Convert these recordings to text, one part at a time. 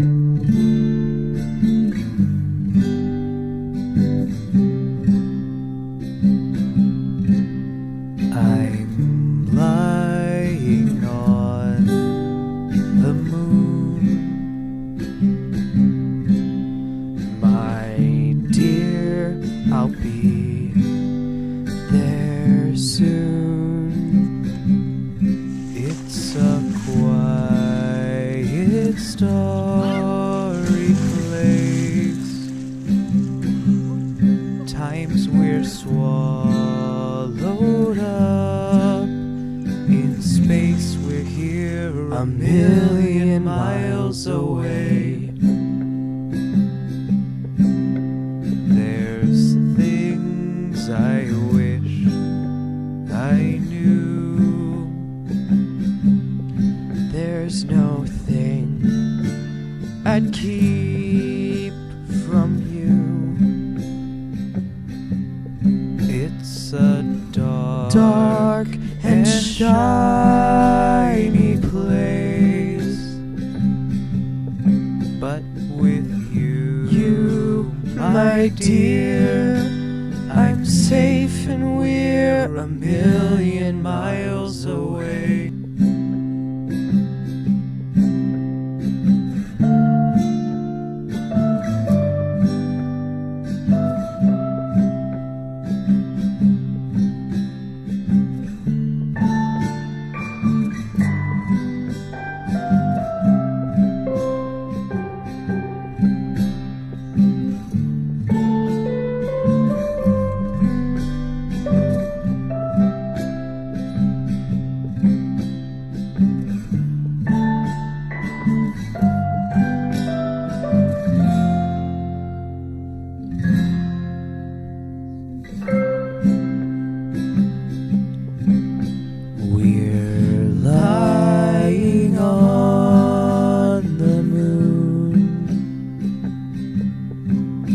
I'm lying on the moon, my dear, I'll be there soon. It's a quiet starry place. Times we're swallowed up in space, we're here a million miles away. There's things I wish I knew. There's no thing I'd keep from you. It's a dark and shiny place, but with you, my dear, I'm safe and we're a million miles away.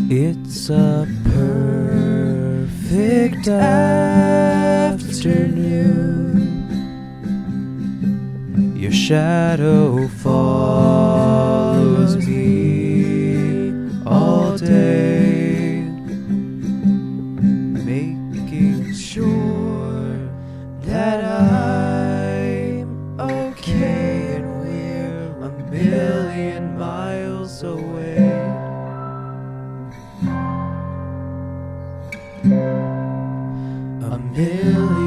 It's a perfect afternoon. Your shadow follows me all day, making sure that I'm okay, and we're a million miles away. A million